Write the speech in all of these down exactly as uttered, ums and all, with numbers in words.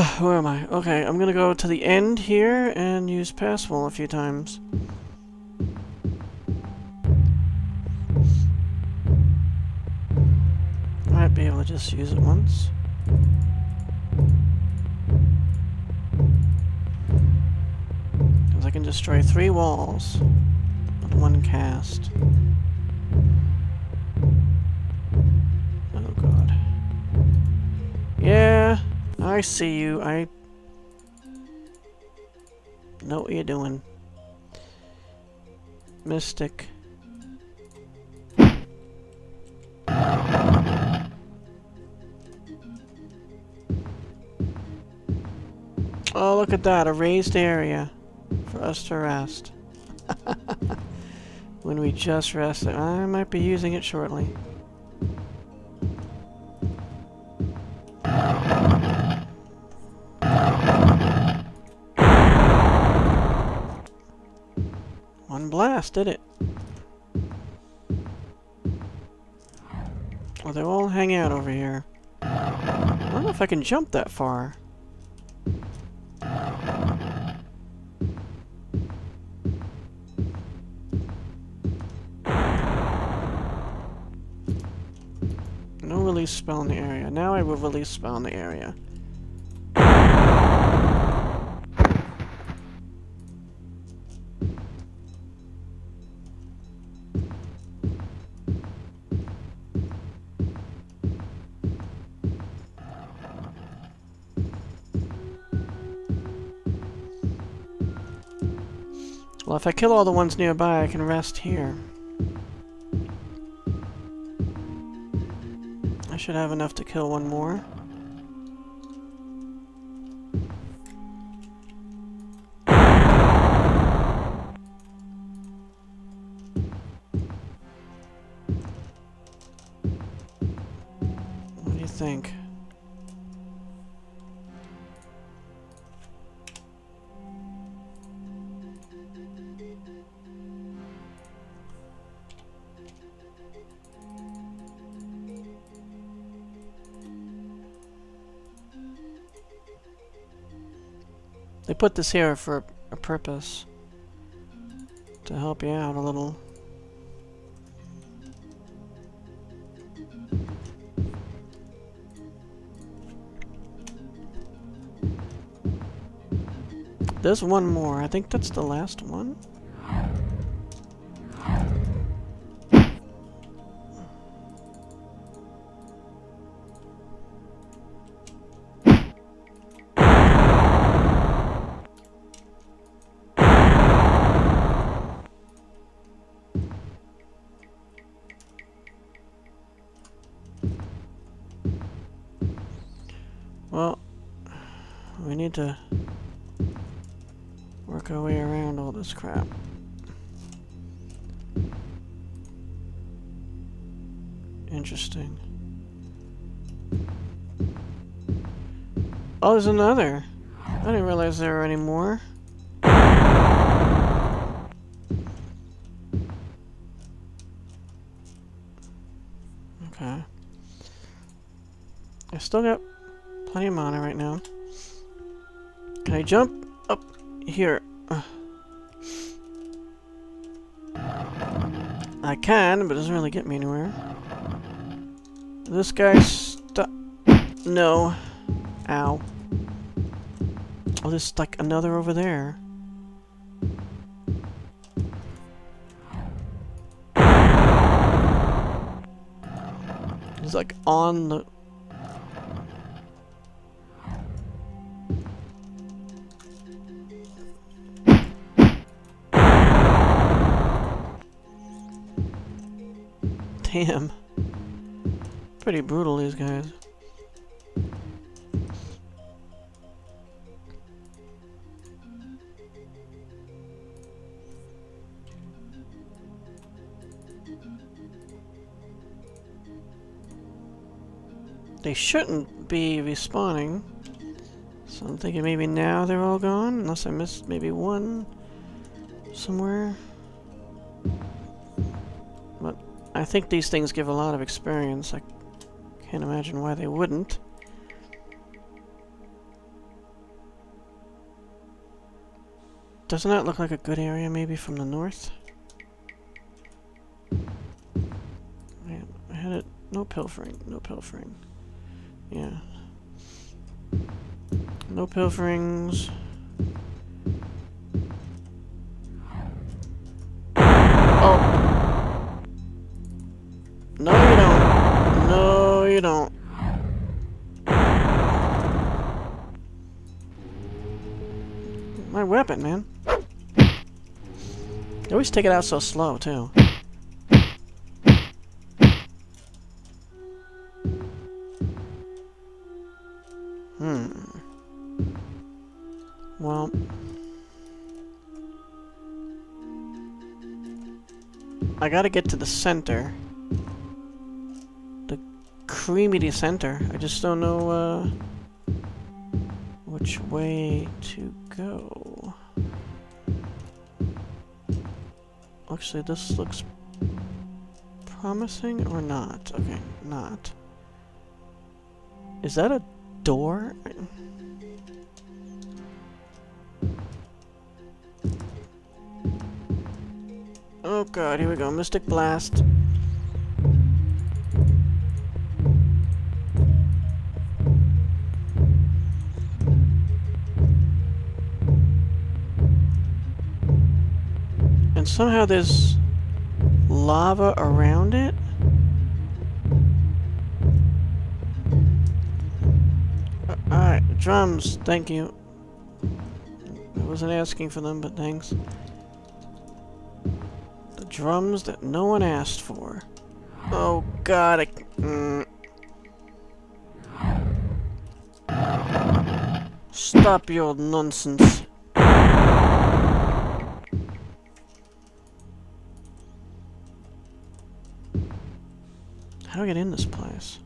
Where am I? Okay, I'm gonna go to the end here and use Passwall a few times. Might be able to just use it once. Because I can destroy three walls with one cast. Oh god. Yeah! I see you. I know what you're doing. Mystic. Oh, look at that. A raised area for us to rest. When we just rested. I might be using it shortly. Blast, did it? Well, they all hang out over here. I don't know if I can jump that far. No release spell in the area. Now I will release spell in the area. Well, if I kill all the ones nearby, I can rest here. I should have enough to kill one more. What do you think? They put this here for a purpose, to help you out a little. There's one more. I think that's the last one. Well, we need to work our way around all this crap. Interesting. Oh, there's another! I didn't realize there were any more. Okay. I still got plenty of mana right now. Can I jump up here? Uh. I can, but it doesn't really get me anywhere. This guy stuck. No. Ow. Oh, there's like another over there. It's like on the. Damn. Pretty brutal, these guys. They shouldn't be respawning. So I'm thinking maybe now they're all gone, unless I missed maybe one somewhere. I think these things give a lot of experience. I can't imagine why they wouldn't. Doesn't that look like a good area, maybe, from the north? Man, I had it. No pilfering. No pilfering. Yeah. No pilferings. Oh. No, you don't. No, you don't. My weapon, man. They always take it out so slow, too. Hmm. Well. I gotta get to the center. The creamy center. I just don't know, uh... which way to go. Actually, this looks promising or not. Okay, not. Is that a door? Oh god, here we go. Mystic Blast. And somehow there's lava around it? Uh, Alright, drums, thank you. I wasn't asking for them, but thanks. The drums that no one asked for. Oh god, I... Mm. Stop your old nonsense. How do I get in this place?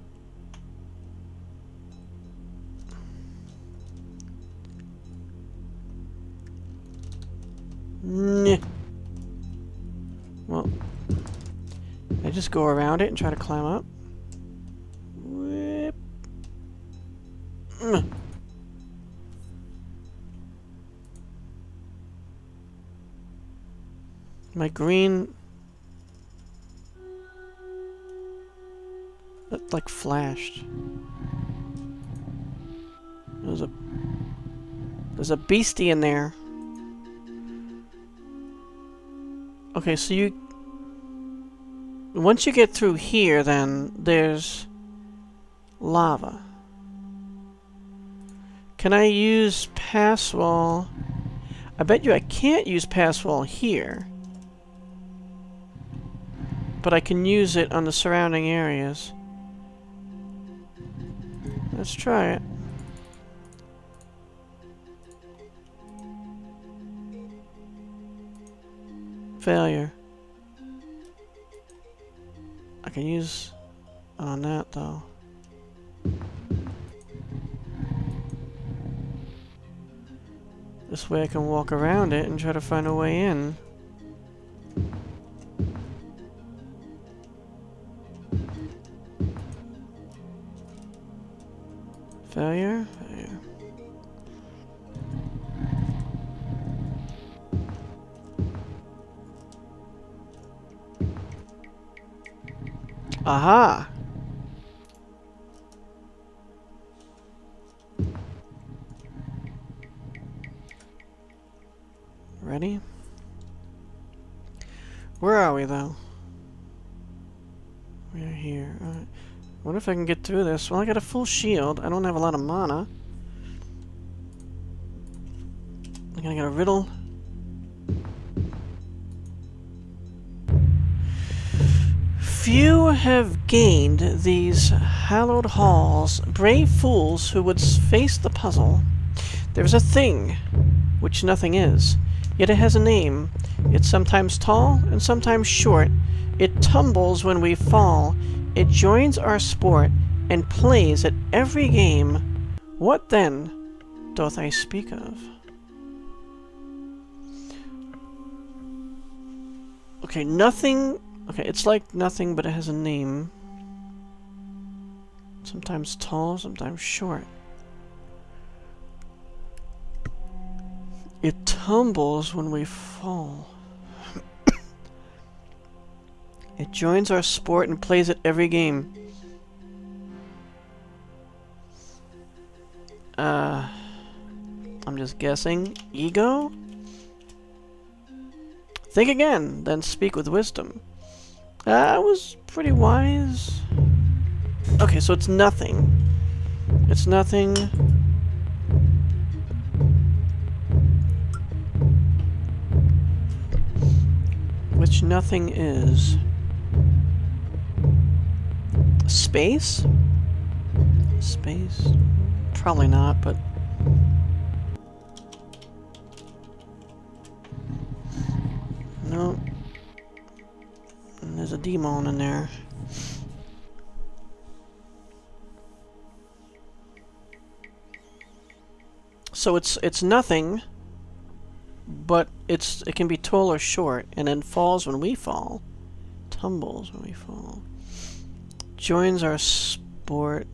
Nyeh. Well, I just go around it and try to climb up. Whip. Mm. My green... That, like, flashed. There's a... There's a beastie in there. Okay, so you... Once you get through here, then, there's... lava. Can I use Passwall? I bet you I can't use Passwall here. But I can use it on the surrounding areas. Let's try it. Failure. I can use on that though. This way I can walk around it and try to find a way in. Failure? Failure. Aha! Ready? Where are we though? We're here. Alright. What if I can get through this? Well, I got a full shield. I don't have a lot of mana. I'm gonna get a riddle. Few have gained these hallowed halls, brave fools who would face the puzzle. There is a thing, which nothing is, yet it has a name. It's sometimes tall and sometimes short. It tumbles when we fall. It joins our sport, and plays at every game. What then doth I speak of? Okay, nothing... Okay, it's like nothing, but it has a name. Sometimes tall, sometimes short. It tumbles when we fall. It joins our sport and plays it every game. Uh, I'm just guessing. Ego? Think again, then speak with wisdom. Uh, I was pretty wise. Okay, so it's nothing. It's nothing. Which nothing is. Space? Space? Probably not, but... Nope. There's a demon in there. So it's it's nothing, but it's it can be tall or short, and then falls when we fall. Tumbles when we fall. Joins our sport.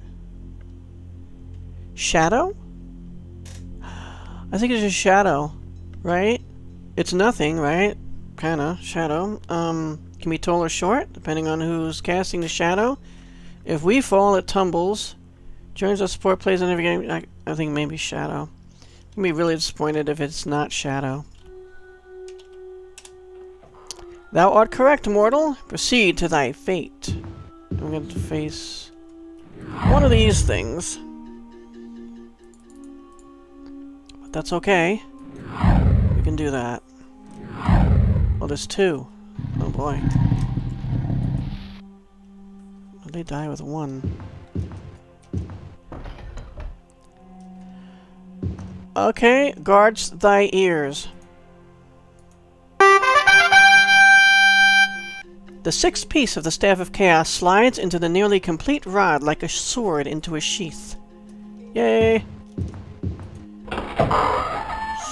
Shadow? I think it's just shadow, right? It's nothing, right? Kinda. Shadow. Um, can be tall or short, depending on who's casting the shadow. If we fall, it tumbles. Joins our sport, plays in every game. I, I think maybe shadow. I'm gonna be really disappointed if it's not shadow. Thou art correct, mortal. Proceed to thy fate. I'm going to face one of these things. But that's okay. We can do that. Well, there's two. Oh boy. They die with one. Okay, guards thy ears. The sixth piece of the Staff of Chaos slides into the nearly complete rod like a sword into a sheath. Yay!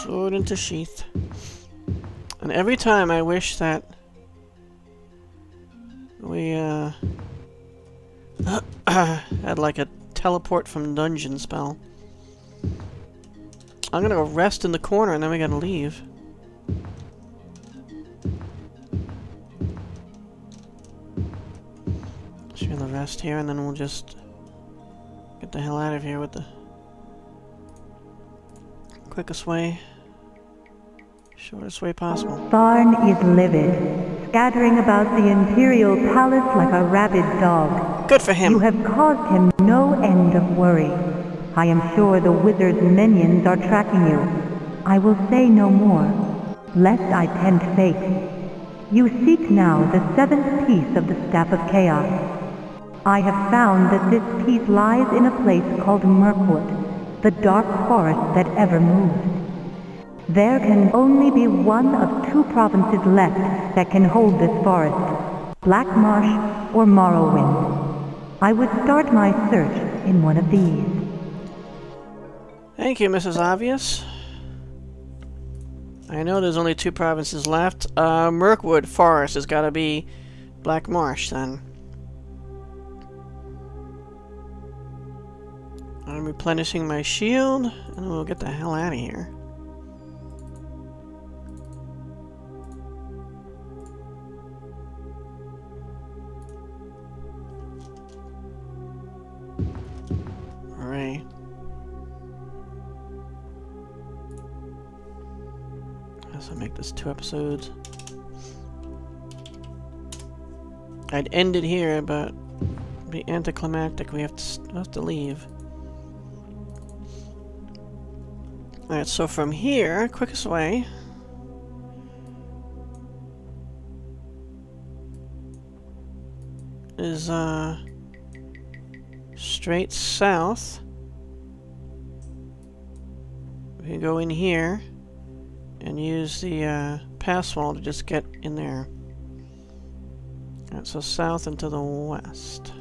Sword into sheath. And every time I wish that we uh, had like a teleport from dungeon spell. I'm gonna go rest in the corner and then we gotta leave. Just gonna rest here and then we'll just get the hell out of here with the quickest way, shortest way possible. Barn is livid, scattering about the Imperial Palace like a rabid dog. Good for him. You have caused him no end of worry. I am sure the wizard's minions are tracking you. I will say no more, lest I tempt fate. You seek now the seventh piece of the Staff of Chaos. I have found that this piece lies in a place called Murkwood, the dark forest that ever moves. There can only be one of two provinces left that can hold this forest, Black Marsh or Morrowind. I would start my search in one of these. Thank you, Missus Obvious. I know there's only two provinces left. Uh, Murkwood Forest has got to be Black Marsh, then. I'm replenishing my shield, and we'll get the hell out of here. Alright. So make this two episodes. I'd end it here, but it'd be anticlimactic. We have to we'll have to leave. All right. So from here, quickest way. Is uh straight south. We can go in here. And use the uh, Passwall to just get in there. Alright, so south and to the west.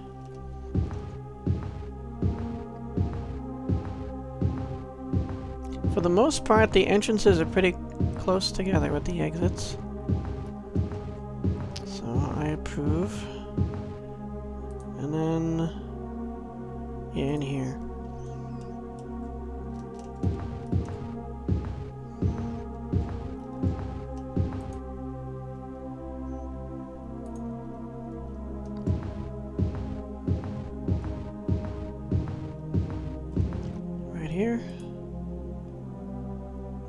For the most part, the entrances are pretty close together with the exits. So I approve. And then... yeah, in here.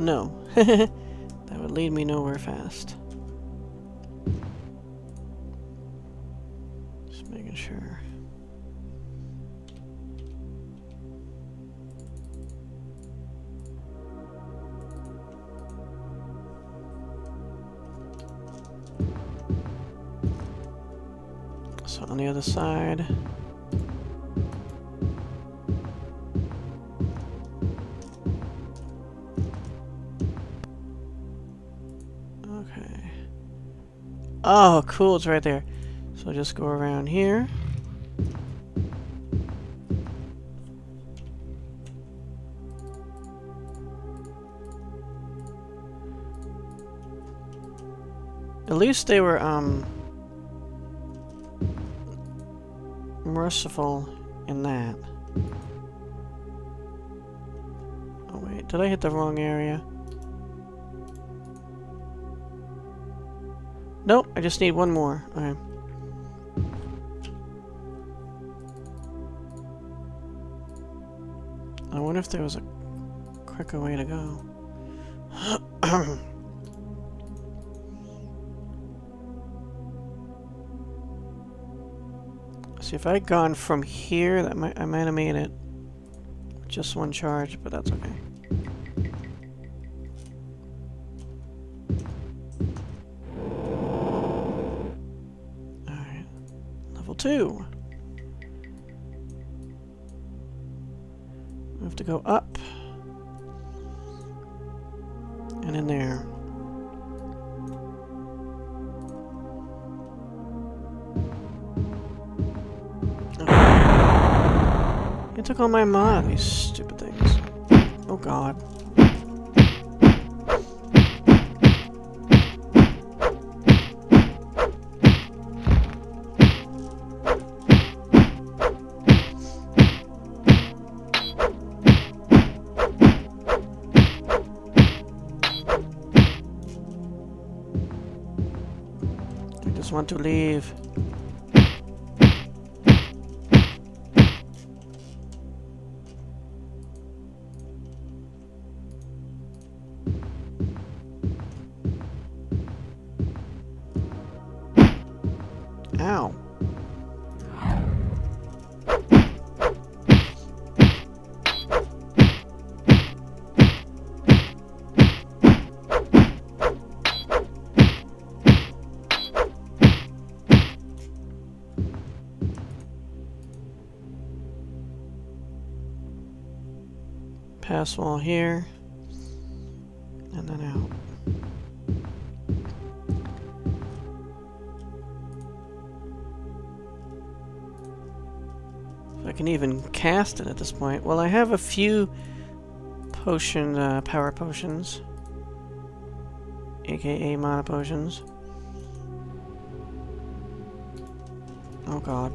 No. That would lead me nowhere fast. Just making sure. So on the other side. Oh, cool, it's right there. So just go around here. At least they were, um... merciful in that. Oh wait, did I hit the wrong area? Nope, I just need one more. Okay. I wonder if there was a quicker way to go. See, if I had gone from here, that might, I might have made it. Just one charge, but that's okay. Two. We have to go up and in there. Oh. It took all my mod, these stupid things. Oh god. Want to leave. Ow. Passwall here, and then out. If I can even cast it at this point. Well, I have a few potion, uh, power potions, aka mana potions. Oh god.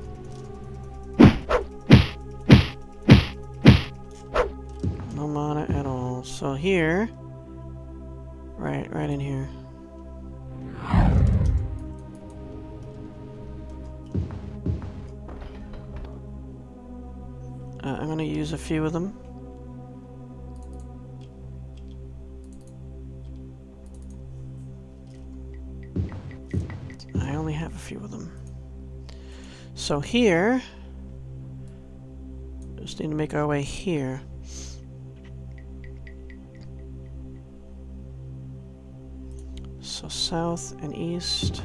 Mana at all. So here, right, right in here. Uh, I'm gonna use a few of them. I only have a few of them. So here, just need to make our way here. So south and east.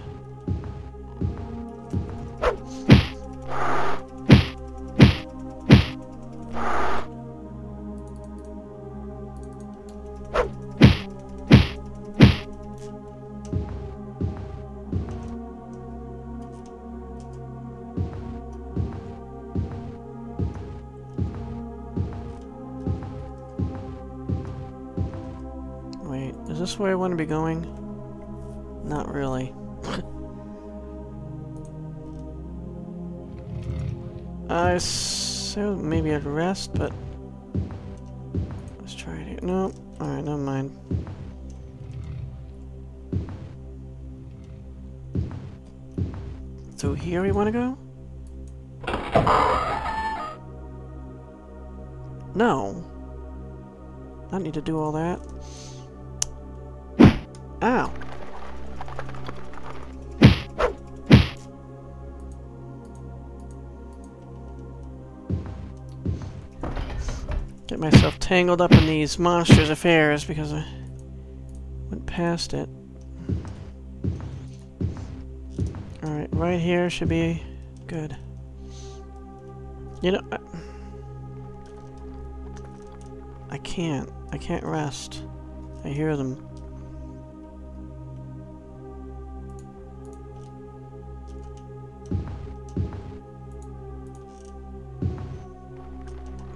Wait, is this where I want to be going? Not really. I so maybe I'd rest, but let's try it here. No, all right, never mind. So here we want to go? No, I don't need to do all that. Ow. Get myself tangled up in these monstrous affairs because I went past it. Alright, right here should be good. You know, I, I can't. I can't rest. I hear them.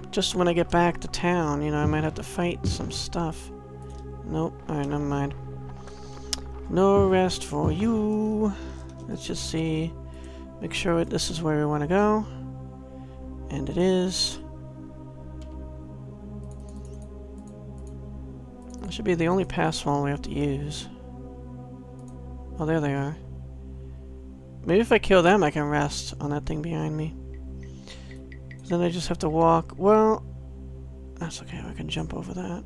Just when I get back to town, you know, I might have to fight some stuff. Nope. Alright, never mind. No rest for you. Let's just see. Make sure it, this is where we want to go. And it is. This should be the only passwall we have to use. Oh, there they are. Maybe if I kill them, I can rest on that thing behind me. Then I just have to walk. Well, that's okay. I can jump over that.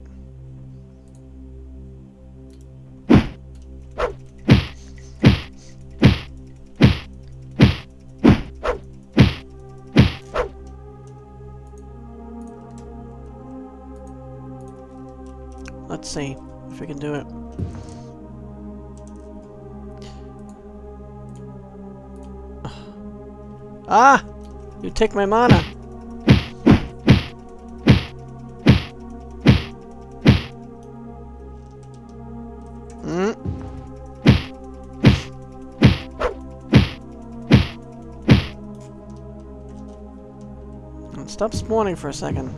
Let's see if we can do it. Ah! You take my mana! Stop spawning for a second.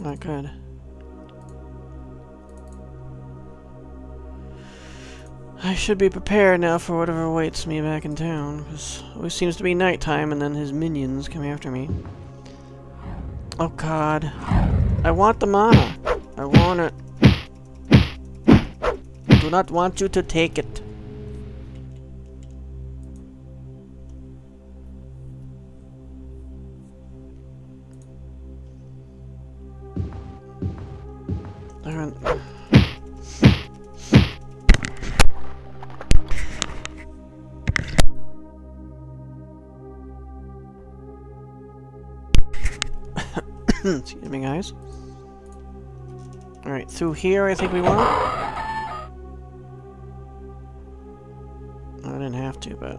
Not good. I should be prepared now for whatever awaits me back in town, because it always seems to be nighttime and then his minions come after me. Oh god. I want the mana. I want it. I do not want you to take it. Excuse me, guys. Alright, through here I think we want. I didn't have to, but...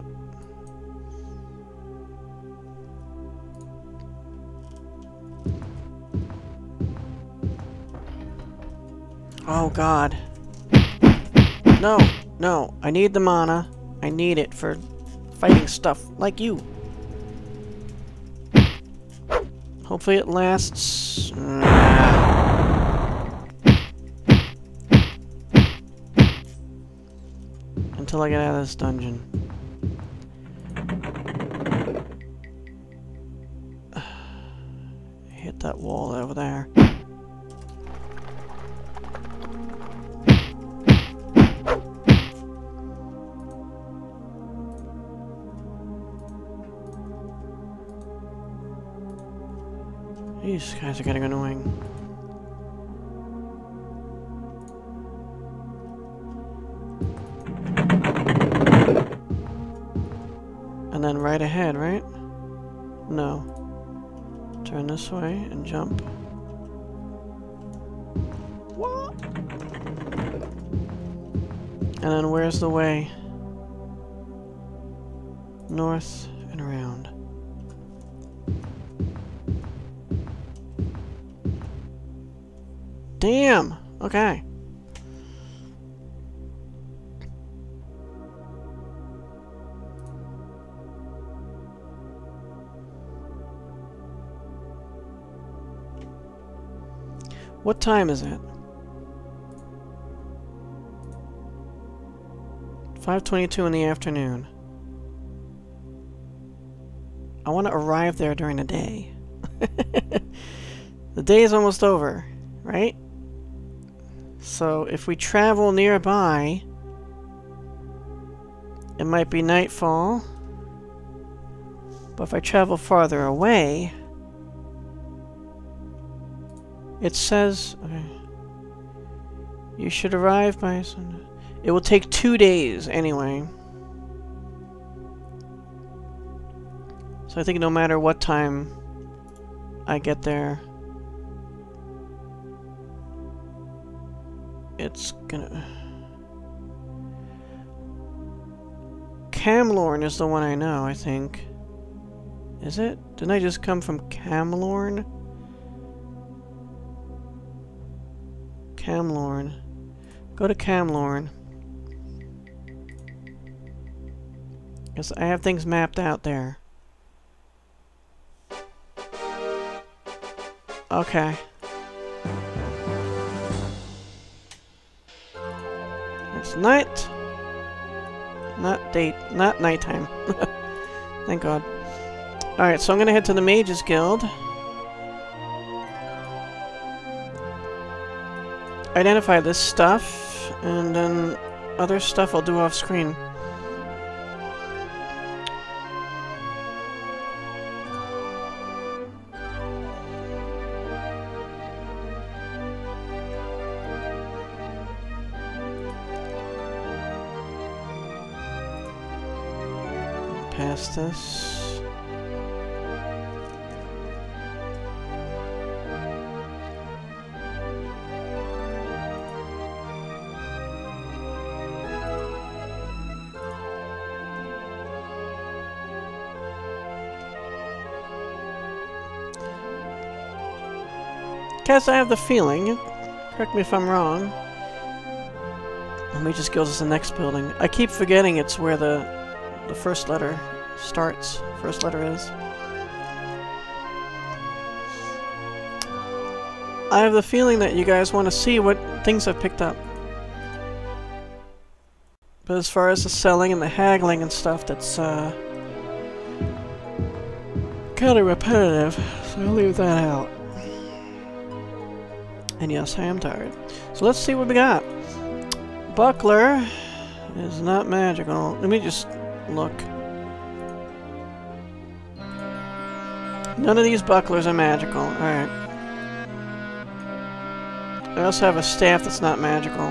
Oh, God. No, no. I need the mana. I need it for fighting stuff like you. Hopefully it lasts. Until I get out of this dungeon. Hit that wall over there. These guys are getting annoying. And then right ahead, right? No. Turn this way and jump. What? And then where's the way? North and around. Damn! Okay. What time is it? five twenty-two in the afternoon. I want to arrive there during the day. The day is almost over, right? So if we travel nearby, it might be nightfall. But if I travel farther away, it says, okay, you should arrive by Sunday. It will take two days anyway. So I think no matter what time I get there, it's gonna... Camlorn is the one I know, I think. Is it? Didn't I just come from Camlorn? Camlorn. Go to Camlorn. Guess I have things mapped out there. Okay. It's night. Not date. Not nighttime. Thank God. Alright, so I'm gonna head to the Mages Guild. Identify this stuff, and then other stuff I'll do off screen. Past this. Guess I have the feeling, correct me if I'm wrong, let me just go to the next building. I keep forgetting it's where the, the first letter starts, first letter is. I have the feeling that you guys want to see what things I've picked up. But as far as the selling and the haggling and stuff, that's uh, kind of repetitive, so I'll leave that out. And yes, I am tired. So let's see what we got. Buckler is not magical. Let me just look. None of these bucklers are magical. Alright. I also have a staff that's not magical.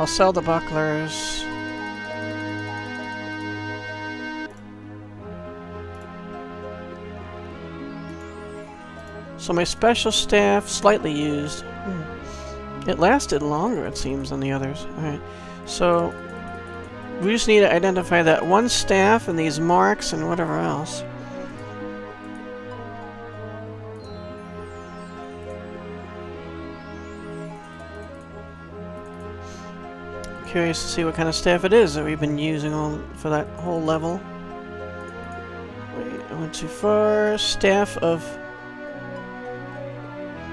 I'll sell the bucklers. So my special staff, slightly used. Hmm. It lasted longer, it seems, than the others. Alright, so we just need to identify that one staff and these marks and whatever else. Curious to see what kind of staff it is that we've been using all for that whole level. Wait, I went too far. Staff of...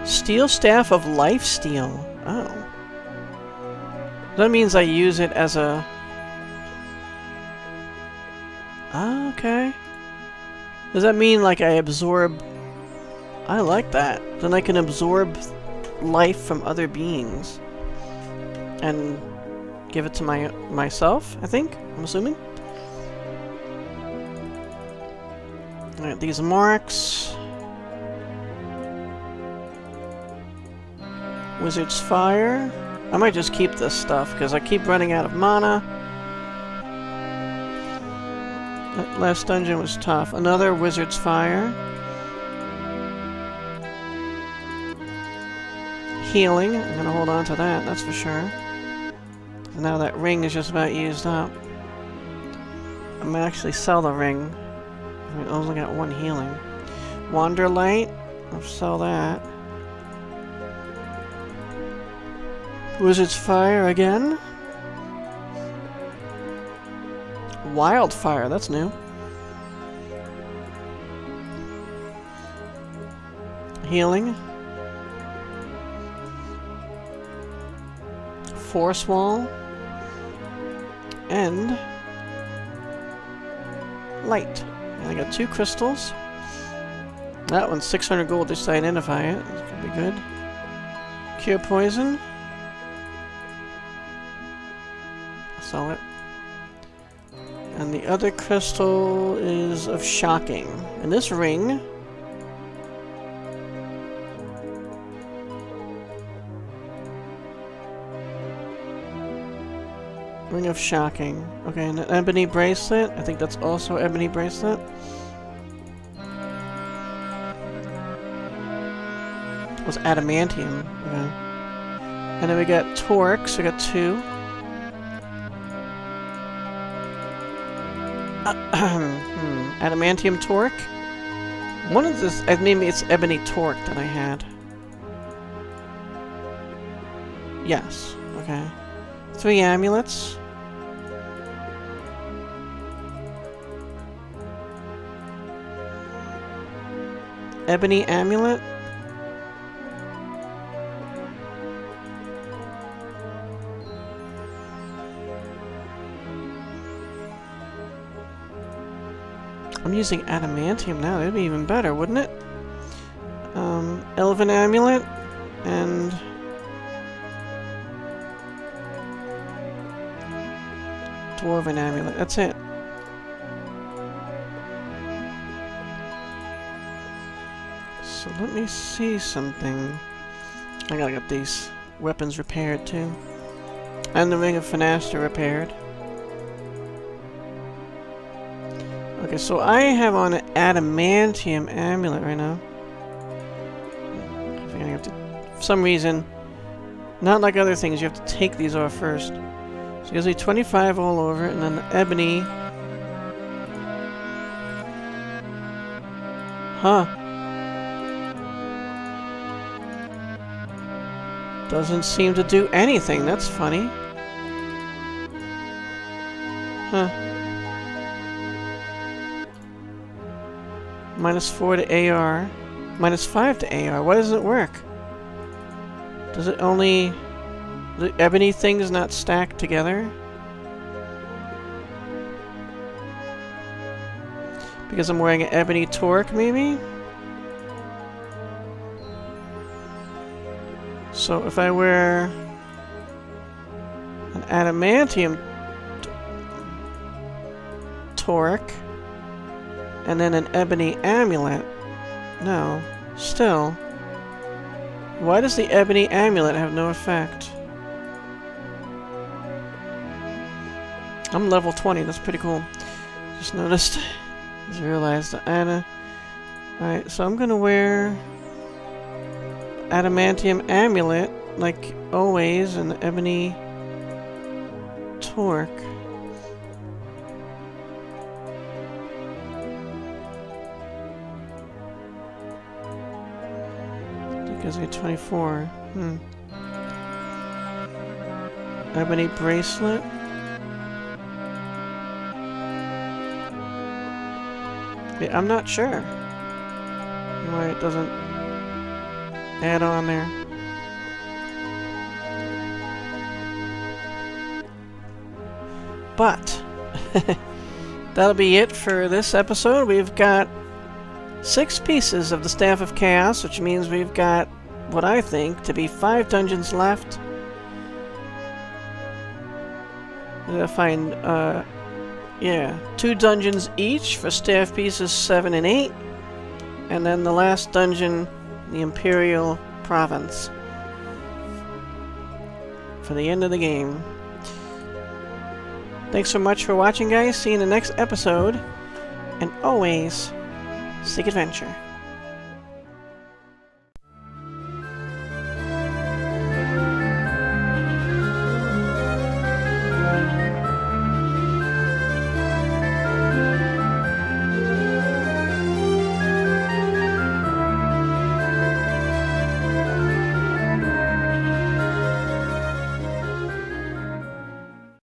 Steel Staff of Lifesteal. Oh. That means I use it as a... Ah, okay. Does that mean like I absorb... I like that. Then I can absorb life from other beings. And give it to my myself, I think? I'm assuming? Alright, these marks... Wizard's Fire. I might just keep this stuff, because I keep running out of mana. That last dungeon was tough. Another Wizard's Fire. Healing. I'm going to hold on to that, that's for sure. So now that ring is just about used up. I'm going to actually sell the ring. I only got one healing. Wanderlight. I'll sell that. Wizard's Fire again. Wildfire, that's new. Healing. Force wall. And light. And I got two crystals. That one's six hundred gold just to identify it. That's gonna be good. Cure poison. Sell it. And the other crystal is of shocking. And this ring. Ring of Shocking. Okay, and an Ebony Bracelet. I think that's also Ebony Bracelet. It was Adamantium. Okay. And then we got Torque, so we got two. hmm. Adamantium Torque. One of this, maybe it's Ebony Torque that I had. Yes. Okay. Three amulets. Ebony Amulet. I'm using Adamantium now. That'd be even better, wouldn't it? Um, Elven Amulet and Dwarven Amulet. That's it. So let me see something. I gotta get these weapons repaired too. And the Ring of Finaster repaired. Okay, so I have on an Adamantium Amulet right now. I think I have to, for some reason, not like other things, you have to take these off first. So it gives me twenty-five all over, and then the ebony. Huh. Doesn't seem to do anything, that's funny. Huh. Minus four to A R. Minus five to A R. Why doesn't it work? Does it only... The ebony thing is not stacked together? Because I'm wearing an ebony torque, maybe? So if I wear an adamantium torque and then an ebony amulet, no, still. Why does the ebony amulet have no effect? I'm level twenty, that's pretty cool. Just noticed. Just realized that Anna. Alright, so I'm gonna wear Adamantium Amulet, like always, and Ebony Torque. That gives me twenty-four. Hmm. Ebony Bracelet. Yeah, I'm not sure why it doesn't add on there. But that'll be it for this episode. We've got six pieces of the Staff of Chaos, which means we've got what I think to be five dungeons left. I'm gonna find uh Yeah, two dungeons each for staff pieces seven and eight, and then the last dungeon, the Imperial Province, for the end of the game. Thanks so much for watching, guys. See you in the next episode, and always seek adventure.